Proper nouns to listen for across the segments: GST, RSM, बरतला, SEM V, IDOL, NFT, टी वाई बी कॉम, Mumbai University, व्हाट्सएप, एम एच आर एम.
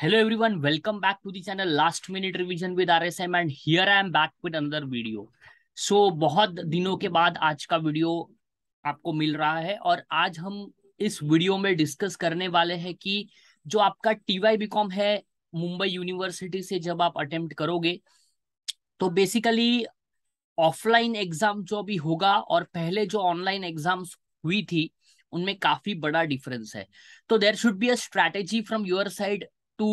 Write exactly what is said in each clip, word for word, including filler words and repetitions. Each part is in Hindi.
Hello everyone, welcome back to the channel Last Minute Revision with R S M and here I am back with another video. So बहुत दिनों के बाद आज का वीडियो आपको मिल रहा है और आज हम इस वीडियो में डिस्कस करने वाले हैं कि जो आपका टी वाई बी कॉम है मुंबई यूनिवर्सिटी से जब आप अटेम्प्ट करोगे तो बेसिकली ऑफलाइन एग्जाम जो भी होगा और पहले जो ऑनलाइन एग्जाम्स हुई थी उनमें काफी बड़ा डिफरेंस है. तो there should be a strategy from your side to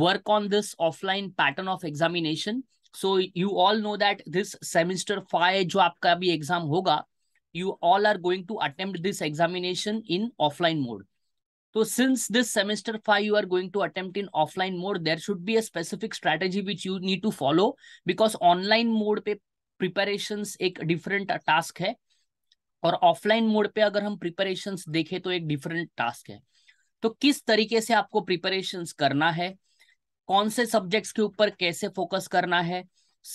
work on this offline pattern of examination. So you all know that this semester five जो आपका भी exam होगा, you all are going to attempt this examination in offline mode. So since this semester five you are going to attempt in offline mode, there should be a specific strategy which you need to follow because online mode पे preparations एक different task है और offline mode पे अगर हम preparations देखें तो एक different task है. तो किस तरीके से आपको प्रिपरेशंस करना है, कौन से सब्जेक्ट्स के ऊपर कैसे फोकस करना है,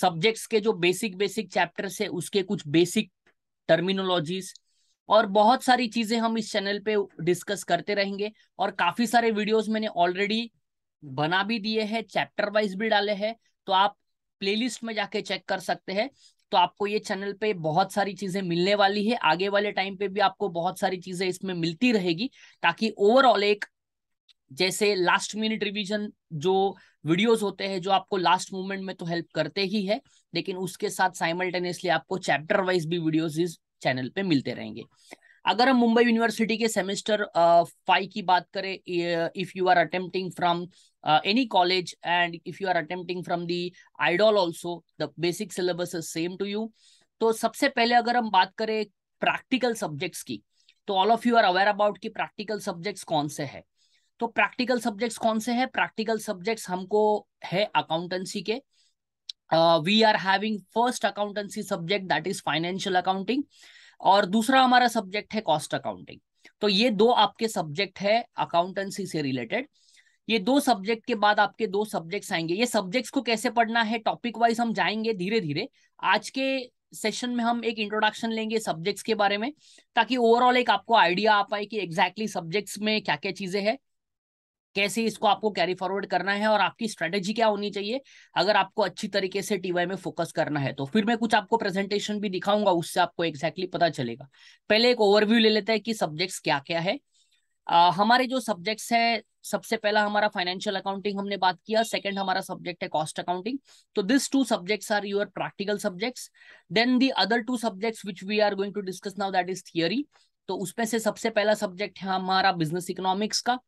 सब्जेक्ट्स के जो बेसिक बेसिक चैप्टर्स है उसके कुछ बेसिक टर्मिनोलॉजीज और बहुत सारी चीजें हम इस चैनल पे डिस्कस करते रहेंगे. और काफी सारे वीडियोस मैंने ऑलरेडी बना भी दिए हैं, चैप्टर वाइज भी डाले हैं, तो आप प्लेलिस्ट में जाके चेक कर सकते हैं. तो आपको ये चैनल पे बहुत सारी चीजें मिलने वाली है, आगे वाले टाइम पे भी आपको बहुत सारी चीजें इसमें मिलती रहेगी ताकि ओवरऑल एक जैसे लास्ट मिनट रिवीजन जो वीडियोस होते हैं जो आपको लास्ट मोमेंट में तो हेल्प करते ही है, लेकिन उसके साथ साइमल्टेनियसली आपको चैप्टर वाइज भी वीडियोस इस चैनल पे मिलते रहेंगे. अगर हम मुंबई यूनिवर्सिटी के सेमेस्टर फाइव की बात करें, if you are attempting from any college and if you are attempting from the IDOL also the basic syllabus is same to you. तो सबसे पहले अगर हम बात करें प्रैक्टिकल सब्जेक्ट्स की, तो all of you are aware about कि प्रैक्टिकल सब्जेक्ट्स कौन से है. तो प्रैक्टिकल सब्जेक्ट्स कौन से है? प्रैक्टिकल सब्जेक्ट्स हमको है अकाउंटेंसी के. We are having first accountancy subject that is financial accounting और दूसरा हमारा सब्जेक्ट है कॉस्ट अकाउंटिंग. तो ये दो आपके सब्जेक्ट है अकाउंटेंसी से रिलेटेड. ये दो सब्जेक्ट के बाद आपके दो सब्जेक्ट्स आएंगे. ये सब्जेक्ट्स को कैसे पढ़ना है टॉपिक वाइज हम जाएंगे धीरे धीरे. आज के सेशन में हम एक इंट्रोडक्शन लेंगे सब्जेक्ट्स के बारे में ताकि ओवरऑल एक आपको आइडिया आ पाए कि एग्जैक्टली सब्जेक्ट्स में क्या क्या चीजें हैं, कैसे इसको आपको कैरी फॉरवर्ड करना है और आपकी स्ट्रेटेजी क्या होनी चाहिए अगर आपको अच्छी तरीके से टीवाई में फोकस करना है. तो फिर मैं कुछ आपको प्रेजेंटेशन भी दिखाऊंगा, उससे आपको एग्जैक्टली पता चलेगा. पहले एक ओवरव्यू ले लेते हैं कि सब्जेक्ट्स क्या क्या है. आ, हमारे जो सब्जेक्ट्स है, सबसे पहला हमारा फाइनेंशियल अकाउंटिंग हमने बात किया, सेकंड हमारा सब्जेक्ट है कॉस्ट अकाउंटिंग. तो this two subjects are your practical subjects. Then the other two subjects which we are going to discuss now that is theory. तो उसमें से सबसे पहला सब्जेक्ट है हमारा बिजनेस इकोनॉमिक्स का.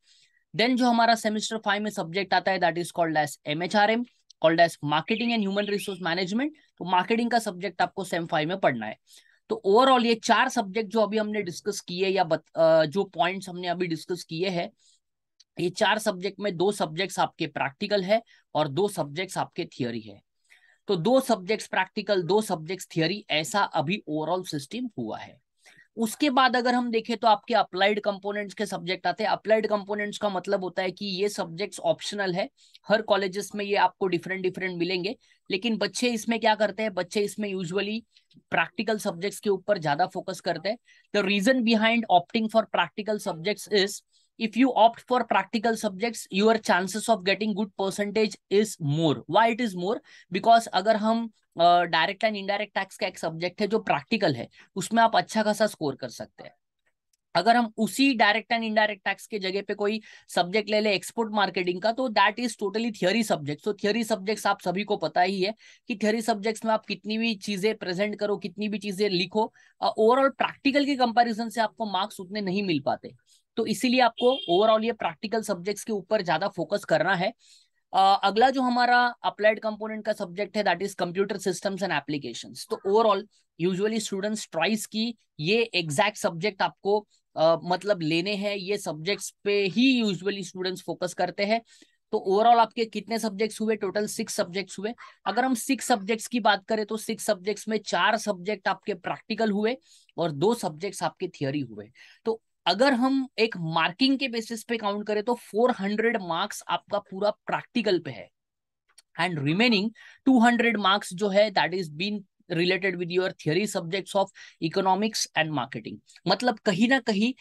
देन जो हमारा सेमेस्टर फाइव में सब्जेक्ट आता है that is called as एम एच आर एम, called as marketing and human resource management. तो मार्केटिंग का सब्जेक्ट आपको सेम फाइव में पढ़ना है. तो ओवरऑल ये चार सब्जेक्ट जो अभी हमने डिस्कस किए या बत, जो पॉइंट्स हमने अभी डिस्कस किए हैं, ये चार सब्जेक्ट में दो सब्जेक्ट्स आपके प्रैक्टिकल है और दो सब्जेक्ट्स आपके थियोरी है. तो दो सब्जेक्ट्स प्रैक्टिकल, दो सब्जेक्ट्स थियोरी, ऐसा अभी ओवरऑल सिस्टम हुआ है. उसके बाद अगर हम देखें तो आपके अप्लाइड कंपोनेंट्स के सब्जेक्ट आते हैं. अप्लाइड कंपोनेंट्स का मतलब होता है कि ये सब्जेक्ट्स ऑप्शनल है, हर कॉलेजेस में ये आपको डिफरेंट डिफरेंट मिलेंगे, लेकिन बच्चे इसमें क्या करते हैं, बच्चे इसमें यूजुअली प्रैक्टिकल सब्जेक्ट्स के ऊपर ज्यादा फोकस करते हैं. The reason behind opting for practical subjects is if you opt for practical subjects your chances of getting good percentage is more. Why it is more? Because अगर हम डायरेक्ट एंड इनडायरेक्ट टैक्स का एक सब्जेक्ट है जो प्रैक्टिकल है, उसमें आप अच्छा खासा स्कोर कर सकते हैं. अगर हम उसी डायरेक्ट एंड इनडायरेक्ट टैक्स के जगह पे कोई सब्जेक्ट ले ले एक्सपोर्ट मार्केटिंग का, तो that is totally theory subject. तो थियरी सब्जेक्ट्स आप सभी को पता ही है कि थियरी सब्जेक्ट्स में आप कितनी भी चीजें प्रेजेंट करो, कितनी भी चीजें लिखो, ओवरऑल प्रैक्टिकल के कंपेरिजन से आपको मार्क्स उतने नहीं मिल पाते. तो इसीलिए आपको ओवरऑल ये प्रैक्टिकल सब्जेक्ट्स के ऊपर ज्यादा फोकस करना है. Uh, अगला जो हमारा अप्लाइड कंपोनेंट का सब्जेक्ट है that is computer systems and applications. तो ओवरऑल यूजुअली स्टूडेंट्स ट्राइज की ये एग्जैक्ट सब्जेक्ट आपको uh, मतलब लेने हैं, ये सब्जेक्ट्स पे ही यूजुअली स्टूडेंट्स फोकस करते हैं. तो ओवरऑल आपके कितने सब्जेक्ट्स हुए? टोटल सिक्स सब्जेक्ट्स हुए. अगर हम सिक्स सब्जेक्ट्स की बात करें तो सिक्स सब्जेक्ट्स में चार सब्जेक्ट आपके प्रैक्टिकल हुए और दो सब्जेक्ट्स आपके थियोरी हुए. तो अगर हम एक मार्किंग के बेसिस पे काउंट करें तो फोर हंड्रेड मार्क्स आपका पूरा प्रैक्टिकल पे है and remaining two hundred marks जो है that is been related with your theory subjects of economics and marketing. मतलब कहीं ना कहीं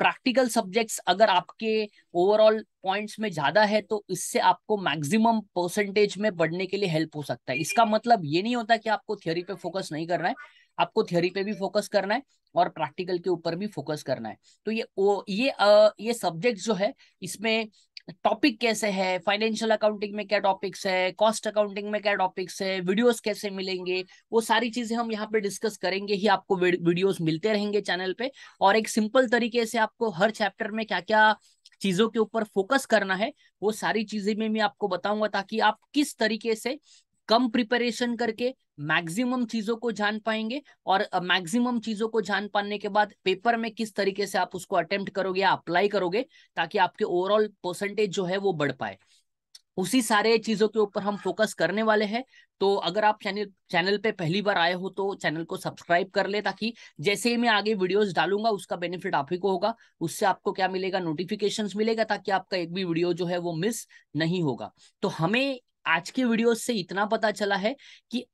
practical subjects अगर आपके overall points में ज्यादा है तो इससे आपको maximum percentage में बढ़ने के लिए help हो सकता है. इसका मतलब ये नहीं होता कि आपको theory पे focus नहीं करना है, आपको थ्योरी पे भी फोकस करना है और प्रैक्टिकल के ऊपर भी फोकस करना है. तो ये ओ, ये आ, ये सब्जेक्ट जो है इसमें टॉपिक कैसे है, फाइनेंशियल अकाउंटिंग में क्या टॉपिक्स है, कॉस्ट अकाउंटिंग में क्या टॉपिक्स है, वीडियोस कैसे मिलेंगे, वो सारी चीजें हम यहाँ पे डिस्कस करेंगे ही. आपको वीडियोस मिलते रहेंगे चैनल पे और एक सिंपल तरीके से आपको हर चैप्टर में क्या क्या चीजों के ऊपर फोकस करना है वो सारी चीजें में मैं आपको बताऊंगा, ताकि आप किस तरीके से कम प्रिपरेशन करके मैक्सिमम चीजों को जान पाएंगे और मैक्सिमम चीजों को जान पाने के बाद पेपर में किस तरीके से आप उसको अटेम्प्ट करोगे या अप्लाई करोगे ताकि आपके ओवरऑल परसेंटेज जो है वो बढ़ पाए. उसी सारे चीजों के ऊपर हम फोकस करने वाले हैं. तो अगर आप चैनल चैनल पे पहली बार आए हो तो चैनल को सब्सक्राइब कर ले, ताकि जैसे ही मैं आगे वीडियोस डालूंगा उसका बेनिफिट आप ही को होगा. उससे आपको क्या मिलेगा, नोटिफिकेशंस मिलेगा, ताकि आपका एक भी वीडियो जो है वो मिस नहीं होगा. तो हमें आज के वीडियो से इतना पता चला है कि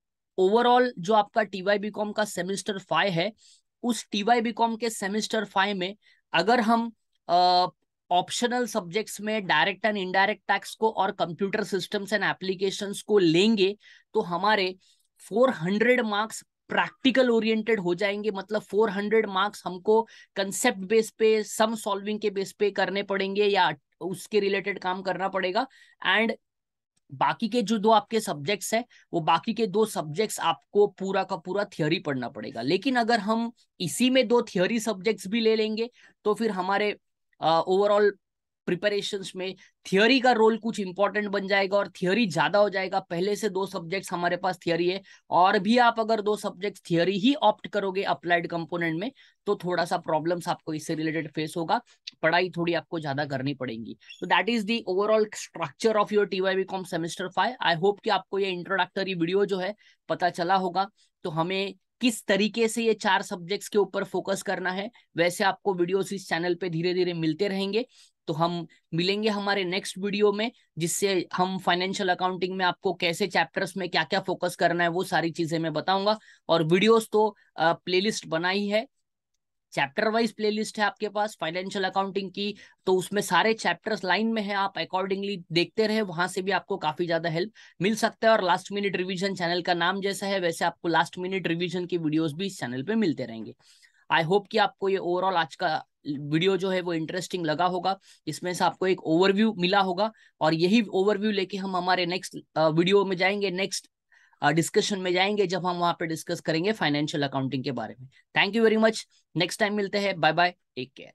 ओवरऑल जो आपका टी वाई बी कॉम का सेमेस्टर फाइव है, उस टी वाई बी कॉम के सेमेस्टर फाइव में अगर हम ऑप्शनल सब्जेक्ट्स में डायरेक्ट एंड इनडायरेक्ट टैक्स को और कंप्यूटर सिस्टम्स एंड एप्लीकेशंस को लेंगे तो हमारे चार सौ मार्क्स प्रैक्टिकल ओरिएंटेड हो जाएंगे. मतलब चार सौ मार्क्स हमको कंसेप्ट बेस पे, सम सॉल्विंग के बेस पे करने पड़ेंगे या उसके रिलेटेड काम करना पड़ेगा. एंड बाकी के जो दो आपके सब्जेक्ट्स हैं वो बाकी के दो सब्जेक्ट्स आपको पूरा का पूरा थियोरी पढ़ना पड़ेगा. लेकिन अगर हम इसी में दो थियोरी सब्जेक्ट्स भी ले लेंगे तो फिर हमारे ओवरऑल प्रिपरेशंस में थियोरी का रोल कुछ इंपॉर्टेंट बन जाएगा और थियोरी ज्यादा हो जाएगा. पहले से दो सब्जेक्ट्स हमारे पास थियोरी है और भी आप अगर दो सब्जेक्ट्स थियोरी ही ऑप्ट करोगे अप्लाइड कंपोनेंट में तो थोड़ा सा प्रॉब्लम्स आपको इससे रिलेटेड फेस होगा, पढ़ाई थोड़ी आपको ज्यादा करनी पड़ेगी. तो that is the overall structure of your टी वाई बी कॉम semester five. I hope कि आपको ये इंट्रोडक्टरी वीडियो जो है पता चला होगा. तो हमें किस तरीके से ये चार सब्जेक्ट्स के ऊपर फोकस करना है, वैसे आपको वीडियोस इस चैनल पे धीरे धीरे मिलते रहेंगे. तो हम मिलेंगे हमारे नेक्स्ट वीडियो में, जिससे हम फाइनेंशियल अकाउंटिंग में आपको कैसे चैप्टर्स में क्या क्या फोकस करना है वो सारी चीजें मैं बताऊंगा. और वीडियोस तो प्लेलिस्ट बनाई है, चैप्टर वाइज प्लेलिस्ट है आपके पास फाइनेंशियल अकाउंटिंग की, तो उसमें सारे चैप्टर्स लाइन में है, आप अकॉर्डिंगली देखते रहे, वहां से भी आपको काफी ज्यादा हेल्प मिल सकता है. और लास्ट मिनट रिवीजन चैनल का नाम जैसा है वैसे आपको लास्ट मिनट रिवीजन की वीडियोस भी इस चैनल पे मिलते रहेंगे. आई होप कि आपको ये ओवरऑल आज का वीडियो जो है वो इंटरेस्टिंग लगा होगा, इसमें से आपको एक ओवरव्यू मिला होगा और यही ओवरव्यू लेके हम हमारे नेक्स्ट वीडियो में जाएंगे, नेक्स्ट डिस्कशन में जाएंगे, जब हम वहां पे डिस्कस करेंगे फाइनेंशियल अकाउंटिंग के बारे में. Thank you very much. Next time मिलते हैं. Bye bye. Take care.